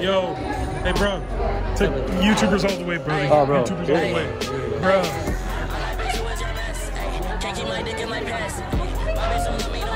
Yo, hey, bro. Take YouTubers all the way, bro. Oh, bro. YouTubers all the way. Bro.